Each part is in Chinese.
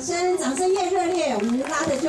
掌声，掌声越热烈，我们拉的就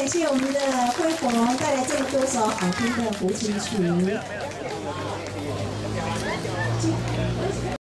谢谢我们的辉煌带来这么多首好听的古琴曲。